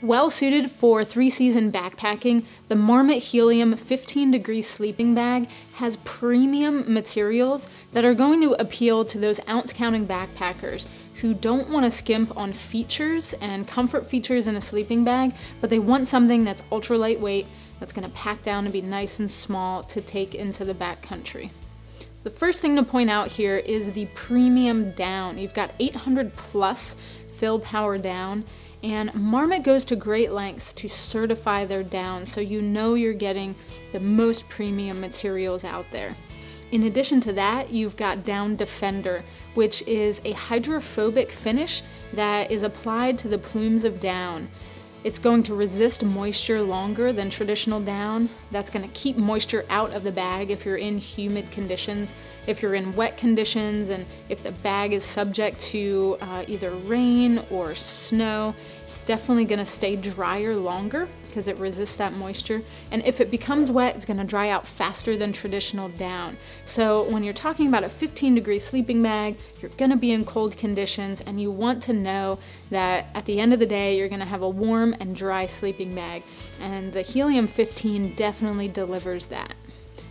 Well suited for 3-season backpacking, the Marmot Helium 15 degree sleeping bag has premium materials that are going to appeal to those ounce counting backpackers who don't want to skimp on features and comfort features in a sleeping bag, but they want something that's ultra lightweight, that's going to pack down and be nice and small to take into the backcountry. The first thing to point out here is the premium down. You've got 800 plus fill power down, and Marmot goes to great lengths to certify their down so you know you're getting the most premium materials out there. In addition to that, you've got Down Defender, which is a hydrophobic finish that is applied to the plumes of down. It's going to resist moisture longer than traditional down. That's going to keep moisture out of the bag if you're in humid conditions, if you're in wet conditions, and if the bag is subject to either rain or snow. It's definitely going to stay drier longer because it resists that moisture. And if it becomes wet, it's going to dry out faster than traditional down. So when you're talking about a 15 degree sleeping bag, you're going to be in cold conditions, and you want to know that at the end of the day, you're going to have a warm and dry sleeping bag. And the Helium 15 definitely delivers that.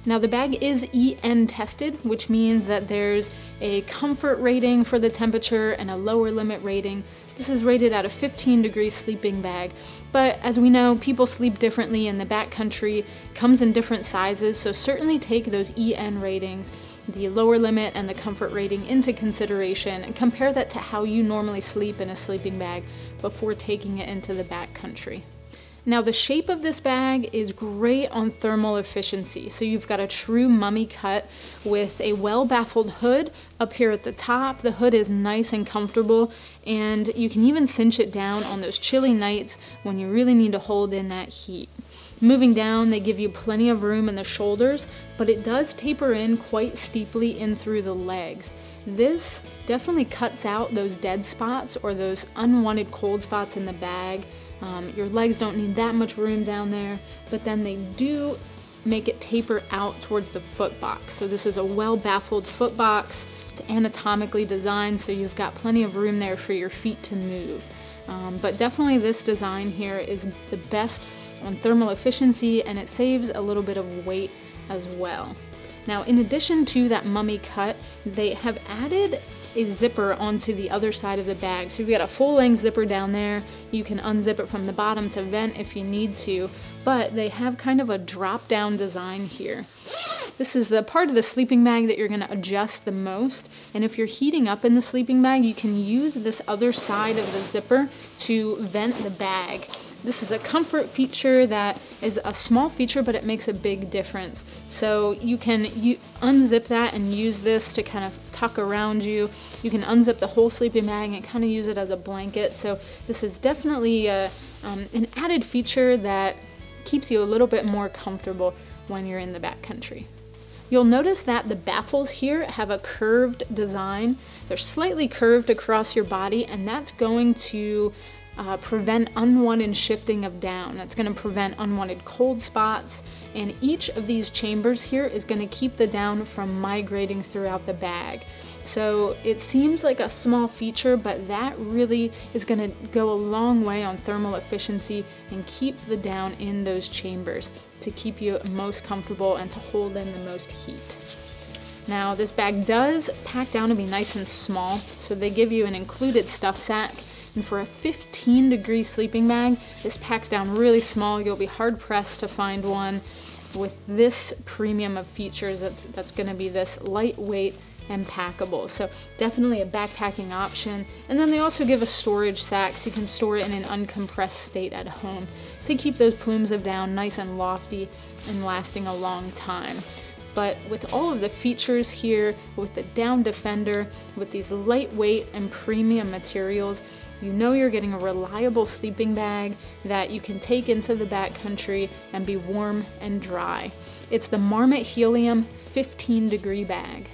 Now the bag is EN tested, which means that there's a comfort rating for the temperature and a lower limit rating. This is rated at a 15 degree sleeping bag, but as we know, people sleep differently in the backcountry, comes in different sizes, so certainly take those EN ratings, the lower limit and the comfort rating, into consideration and compare that to how you normally sleep in a sleeping bag before taking it into the backcountry. Now the shape of this bag is great on thermal efficiency. So you've got a true mummy cut with a well-baffled hood up here at the top. The hood is nice and comfortable, and you can even cinch it down on those chilly nights when you really need to hold in that heat. Moving down, they give you plenty of room in the shoulders, but it does taper in quite steeply in through the legs. This definitely cuts out those dead spots or those unwanted cold spots in the bag. Your legs don't need that much room down there, but then they do make it taper out towards the foot box. So this is a well-baffled foot box. It's anatomically designed, so you've got plenty of room there for your feet to move. But definitely this design here is the best on thermal efficiency, and it saves a little bit of weight as well. Now, in addition to that mummy cut, they have added a zipper onto the other side of the bag. So you've got a full-length zipper down there. You can unzip it from the bottom to vent if you need to, but they have kind of a drop-down design here. This is the part of the sleeping bag that you're going to adjust the most, and if you're heating up in the sleeping bag, you can use this other side of the zipper to vent the bag. This is a comfort feature that is a small feature, but it makes a big difference. So you can unzip that and use this to kind of tuck around you. You can unzip the whole sleeping bag and kind of use it as a blanket. So this is definitely an added feature that keeps you a little bit more comfortable when you're in the backcountry. You'll notice that the baffles here have a curved design. They're slightly curved across your body, and that's going to prevent unwanted shifting of down. That's going to prevent unwanted cold spots, and each of these chambers here is going to keep the down from migrating throughout the bag. So it seems like a small feature, but that really is going to go a long way on thermal efficiency and keep the down in those chambers to keep you most comfortable and to hold in the most heat. Now this bag does pack down to be nice and small, so they give you an included stuff sack. And for a 15 degree sleeping bag, this packs down really small. You'll be hard pressed to find one with this premium of features that's going to be this lightweight and packable. So definitely a backpacking option. And then they also give a storage sack, so you can store it in an uncompressed state at home to keep those plumes of down nice and lofty and lasting a long time. But with all of the features here, with the Down Defender, with these lightweight and premium materials, you know you're getting a reliable sleeping bag that you can take into the backcountry and be warm and dry. It's the Marmot Helium 15 degree bag.